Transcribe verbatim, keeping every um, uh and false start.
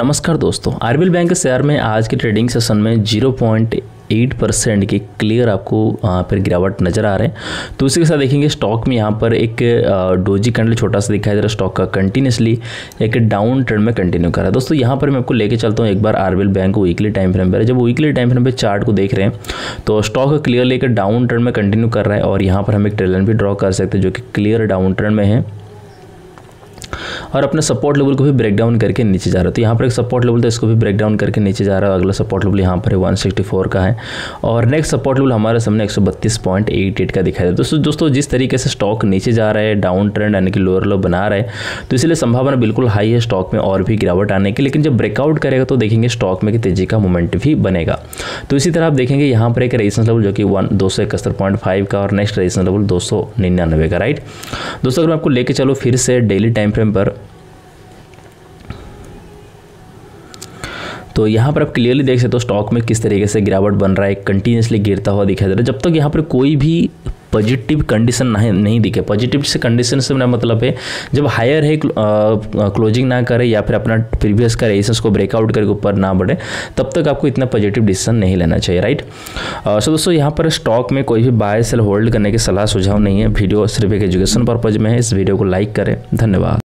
नमस्कार दोस्तों, RBL bank के शेयर में आज के ट्रेडिंग सेशन में ज़ीरो पॉइंट आठ परसेंट के क्लियर आपको यहाँ पर गिरावट नज़र आ रहे हैं। तो उसी के साथ देखेंगे स्टॉक में यहाँ पर एक डोजी कैंडल छोटा सा दिखाई दे रहा है। स्टॉक का कंटिन्यूसली एक डाउन ट्रेंड में कंटिन्यू कर रहा है। दोस्तों यहाँ पर मैं आपको लेके चलता हूँ एक बार आरबीएल बैंक को वीकली टाइम फ्रेम पर। जब वीकली टाइम फ्रेम पर चार्ट को देख रहे हैं तो स्टॉक क्लियरली एक डाउन ट्रेंड में कंटिन्यू कर रहा है और यहाँ पर हम एक ट्रेल लाइन भी ड्रॉ कर सकते हैं जो कि क्लियर डाउन ट्रेंड में है और अपने सपोर्ट लेवल को भी ब्रेकडाउन करके नीचे जा रहा है। तो यहाँ पर एक सपोर्ट लेवल था, इसको भी ब्रेकडाउन करके नीचे जा रहा है। अगला सपोर्ट लेवल यहाँ पर है वन सिक्सटी फोर का है और नेक्स्ट सपोर्ट लेवल हमारे सामने एक सौ बत्तीस पॉइंट अठासी का दिखाई दे रहा है। दोस्तों दोस्तों जिस तरीके से स्टॉक नीचे जा रहा है, डाउन ट्रेंड यानी कि लोअर लो बना रहा है, तो इसलिए संभावना बिल्कुल हाई है स्टॉक में और भी गिरावट आने की। लेकिन जब ब्रेकआउट करेगा तो देखेंगे स्टॉक में कि तेजी का मोमेंट भी बनेगा। तो इसी तरह आप देखेंगे यहाँ पर एक रेजिस्टेंस लेवल जो कि वन दो सौ इकहत्तर पॉइंट फाइव का और नेक्स्ट रेजिस्टेंस लेवल दो सौ निन्यानवे का। राइट दोस्तों, अगर मैं आपको लेकर चलो फिर से डेली टाइम फ्रेम पर तो यहाँ पर आप क्लियरली देख सकते हो स्टॉक में किस तरीके से गिरावट बन रहा है, कंटिन्यूसली गिरता हुआ दिखाई दे रहा है। जब तक यहाँ पर कोई भी पॉजिटिव कंडीशन नहीं नहीं दिखे, पॉजिटिव से कंडीशन से मेरा मतलब है जब हायर है क्लोजिंग ना करे या फिर अपना प्रीवियस का रेजिस्टेंस को ब्रेकआउट करके ऊपर ना बढ़े, तब तक आपको इतना पॉजिटिव डिसीजन नहीं लेना चाहिए। राइट सो so, दोस्तों यहाँ पर स्टॉक में कोई भी बाय सेल होल्ड करने की सलाह सुझाव नहीं है। वीडियो सिर्फ एक एजुकेशन पर्पज में है। इस वीडियो को लाइक करें। धन्यवाद।